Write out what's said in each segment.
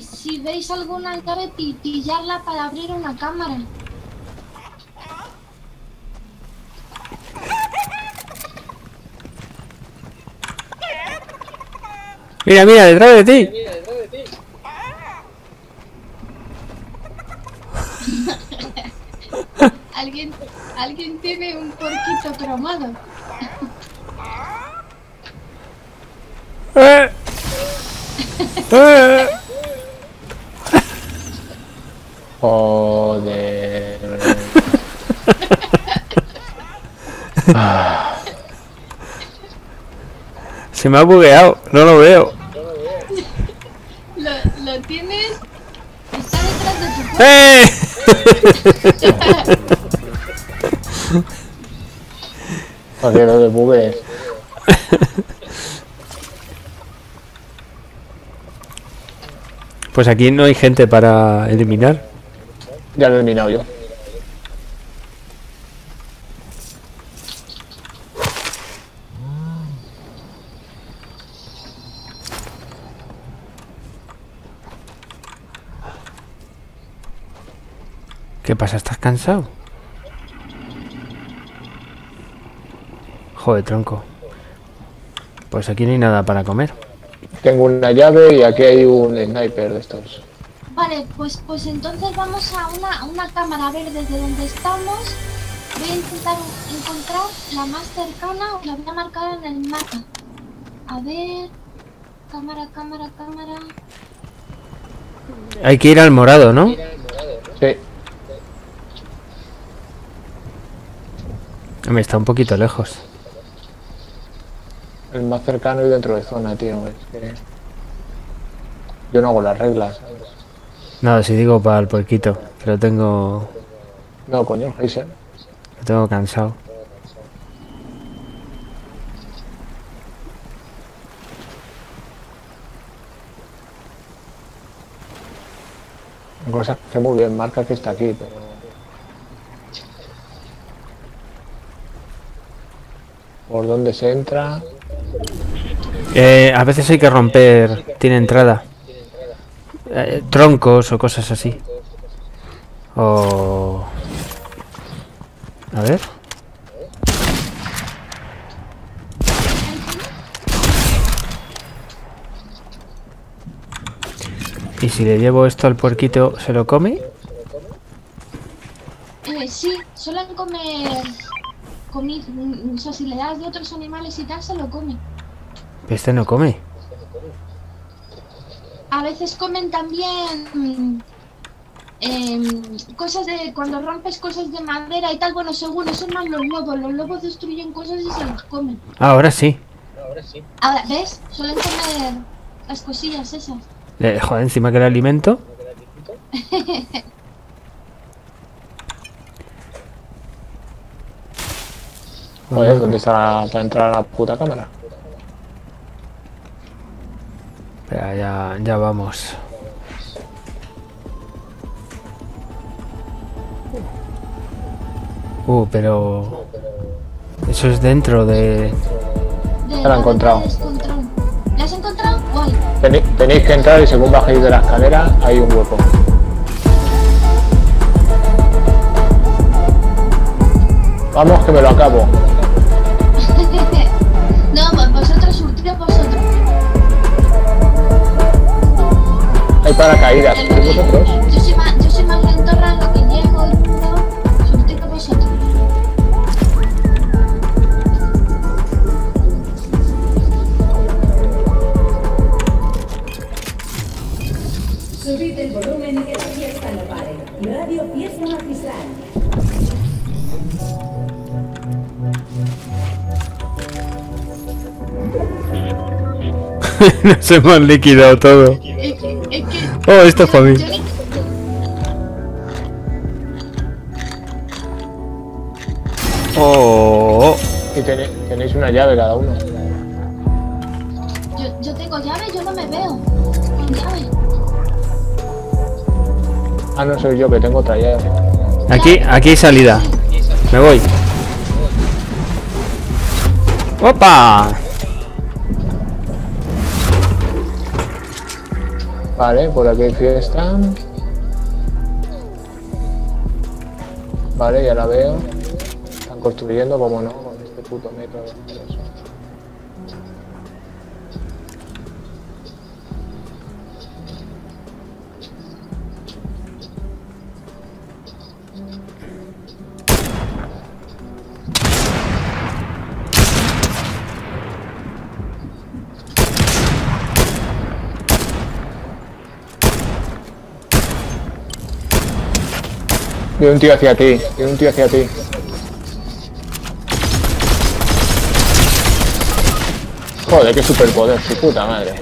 si veis alguna llave, pillarla para abrir una cámara. Mira, mira, detrás de ti. Alguien tiene un porquito cromado. Joder. Se me ha bugueado, no lo veo. Lo tienes. Está detrás de tu cuerpo. Porque no te bugues. Pues aquí no hay gente para eliminar. Ya lo he eliminado yo. ¿Qué pasa? ¿Estás cansado? Joder, tronco. Pues aquí no hay nada para comer. Tengo una llave y aquí hay un sniper de estos. Vale, pues entonces vamos a una cámara, a ver desde donde estamos. Voy a intentar encontrar la más cercana, os la voy a marcar en el mapa. A ver... Cámara... Hay que ir al morado, ¿no? Sí. Hombre, está un poquito lejos. El más cercano y dentro de zona, tío. Es que... Yo no hago las reglas. Nada, si digo para el puerquito, que lo tengo... No, coño, Heiser. Lo tengo cansado. Cosa que muy bien marca que está aquí, pero... ¿Por dónde se entra? A veces hay que romper, tiene entrada. Troncos o cosas así. O... A ver. ¿Y si le llevo esto al puerquito, se lo come? Sí, suelen comer... O sea, si le das de otros animales y tal, se lo come. Este no come. A veces comen también cosas de... Cuando rompes cosas de madera y tal, bueno, seguro, son más los lobos. Los lobos destruyen cosas y se las comen. Ahora sí. Ahora, ¿ves? Suelen comer las cosillas esas. Joder, encima que el alimento. Joder, ¿dónde está para entrar a la puta cámara? Espera, ya vamos. Pero... Eso es dentro de... Ya lo he encontrado. ¿Lo has encontrado? Guay. Tenéis que entrar y según bajéis de la escalera hay un hueco. Vamos que me lo acabo. No, vosotros surtid vosotros. Hay paracaídas, ¿sois vosotros? Yo soy más lentorra en lo que llego y todo. Surtid vosotros. Subid el volumen que la fiesta no pare. Radio Fiesta Magistral. Nos hemos liquidado todo. Oh, esto es para mí. Oh. Y tenéis una llave cada uno. Yo tengo llave, yo no me veo. Con llave. Ah, no soy yo que tengo otra llave. Aquí hay salida. Me voy. ¡Opa! Vale, por aquí hay fiesta. Vale, ya la veo. Están construyendo, como no, con este puto metro. Tiene un tío hacia ti, tiene un tío hacia ti. Joder, qué superpoder, su puta madre.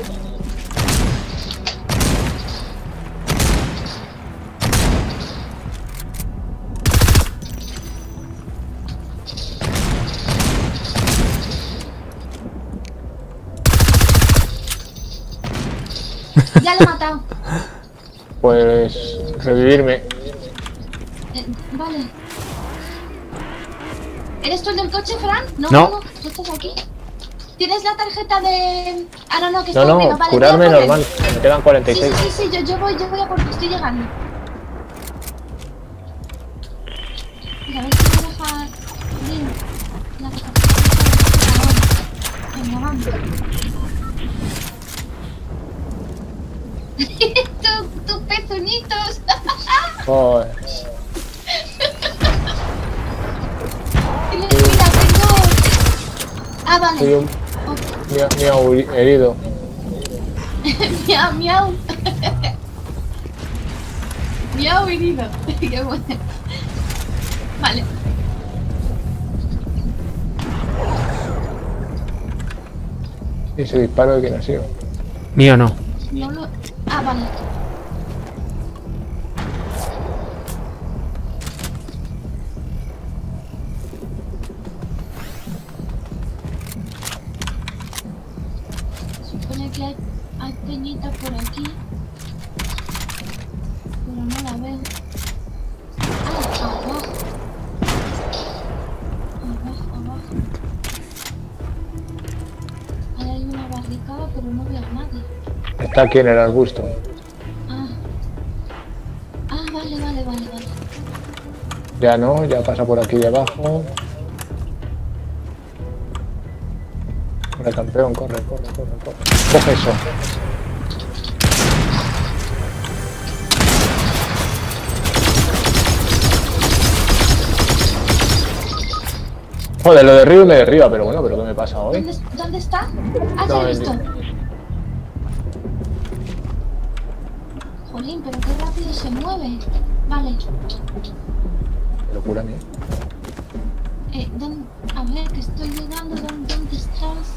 Ya lo he matado. Pues revivirme. Vale. ¿Eres tú el del coche, Fran? No, no, no, tú estás aquí. ¿Tienes la tarjeta de...? Ah, no, no, que estoy... No, no, vale, curarme normal, me quedan 46. Sí, sí, sí, yo voy a por ti, estoy llegando. Mira, a ver si me deja... Bien, la tarjeta... Venga, vamos. ¡Tus pezunitos! Joder. Ah, vale. Miau, okay. Herido. Miau, miau. Miau, herido. Qué bueno. Vale. ¿Y se disparo de quién ha sido? Mío no. No lo... Ah, vale. Está aquí en el arbusto. Ah. Ah, vale, vale, vale, vale. Ya no, ya pasa por aquí de abajo. Corre, campeón, corre, corre, corre, corre. Coge eso. Joder, lo de Ryu me derriba, pero bueno, pero ¿qué me pasa hoy? ¿Dónde está? Ah, ya he visto. Jolín, pero qué rápido se mueve. Vale. Qué locura, mía. ¿Dónde? A ver, que estoy llegando. ¿Dónde estás?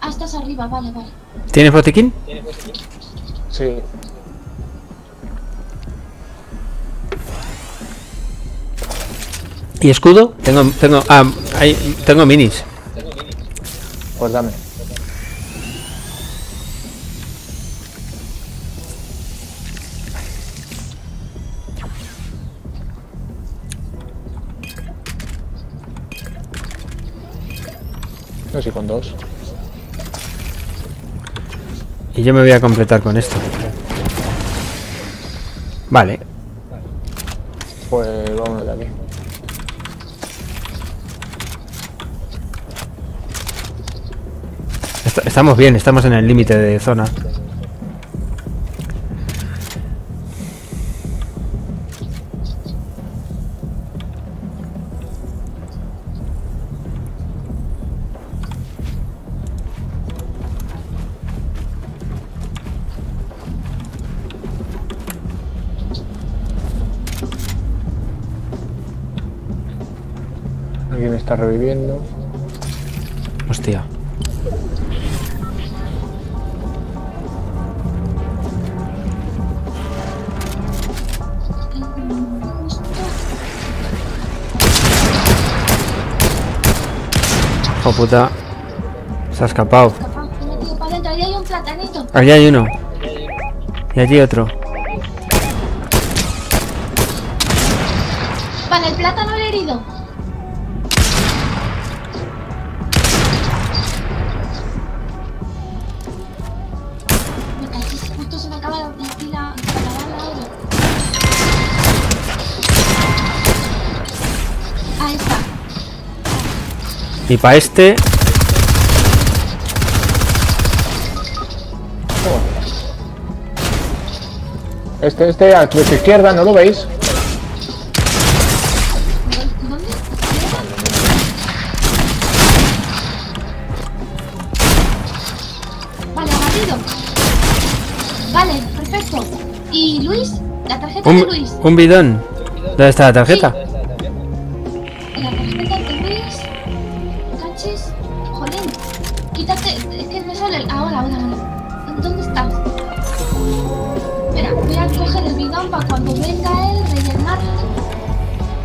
Ah, estás arriba, vale, vale. ¿Tienes botiquín? Sí. ¿Y escudo? Tengo minis. Pues dame. No sé, con dos. Y yo me voy a completar con esto. Vale. Pues vámonos de aquí. Estamos bien, estamos en el límite de zona. Alguien está reviviendo. Hostia. Oh, puta, se ha escapado. Allí hay un platanito. Allí hay uno. Y allí otro. Vale, el plátano le he herido. Me cachis, justo se Y para este... Este a tu izquierda, ¿no lo veis? Vale, abatido. Vale, perfecto. ¿Y Luis? ¿La tarjeta de Luis? Un bidón. ¿Dónde está la tarjeta? Sí. La tarjeta de Luis... Cachis... Jolín. Quítate... Es que me sale... Ahora. ¿Dónde estás? Espera, voy a coger el bidón para cuando venga él rellenar.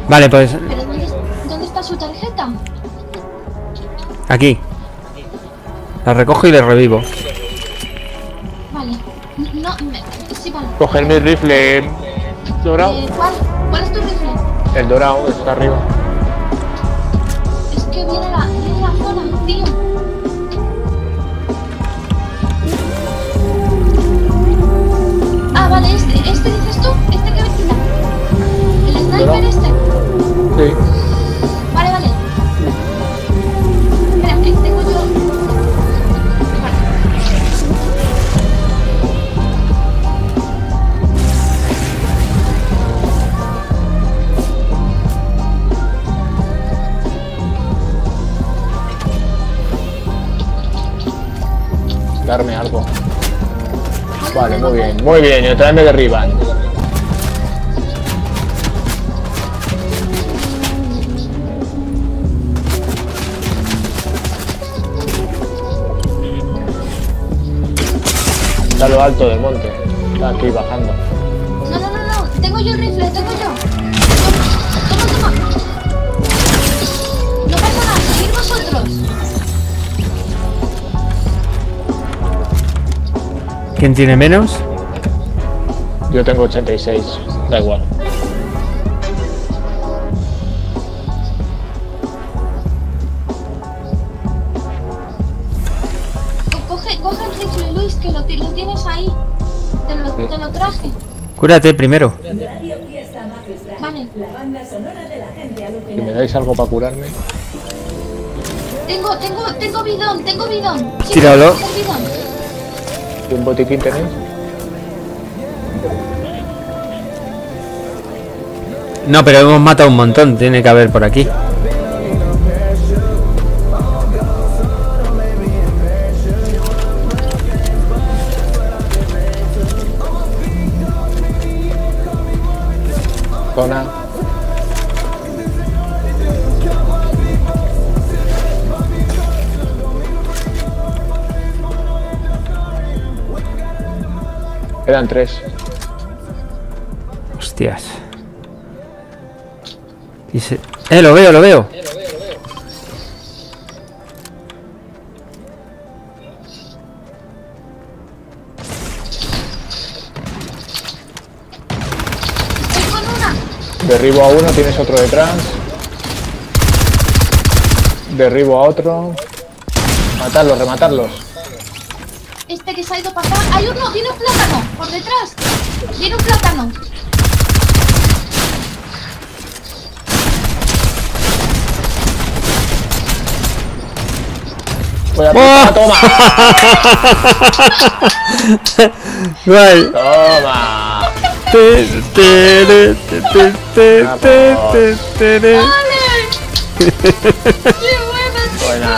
Vale, pues... ¿Pero dónde está su tarjeta? Aquí. La recojo y le revivo. Vale. No, sí, vale. Coger mi rifle dorado. ¿Cuál es tu rifle? El dorado, está arriba. Es que viene la zona, tío. Ah, vale, este dices tú, este que me quita. El sniper dorado. Este. Sí. Vale. Espera, que tengo yo. Darme algo. Vale, muy bien, y traerme de arriba. Está a lo alto del monte. Está aquí bajando. No, tengo yo el rifle, tengo yo. Toma. No pasa nada, seguid vosotros. ¿Quién tiene menos? Yo tengo 86, da igual. Coge el rifle, Luis, que lo tienes ahí. Te lo traje. Cúrate primero. Vale. ¿Y me dais algo para curarme? Tengo bidón. Tíralo. Bidón. ¿Y un botiquín tenéis? No, pero hemos matado un montón. Tiene que haber por aquí. Zona. Quedan 3. Hostias. Dice... Lo veo. Estoy con una. Derribo a uno, tienes otro detrás. Derribo a otro. Rematarlos. Este que se ha ido para acá. Hay uno, tiene un plátano, por detrás. Tiene un plátano. Voy a ¡oh! ¡Toma! Vale. ¡Toma! ¡Vale! ¡Qué buena!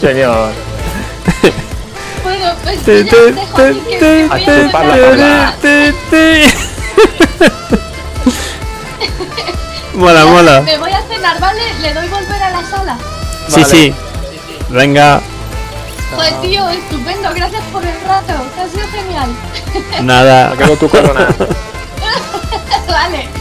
Señor. Bueno, pues te dejo aquí que a chupar la cola. Mola. Me voy a cenar, ¿vale? Le doy volver a la sala. Sí. Venga. Pues tío, estupendo. Gracias por el rato. Te ha sido genial. Nada. Me quedo tu corona. Vale.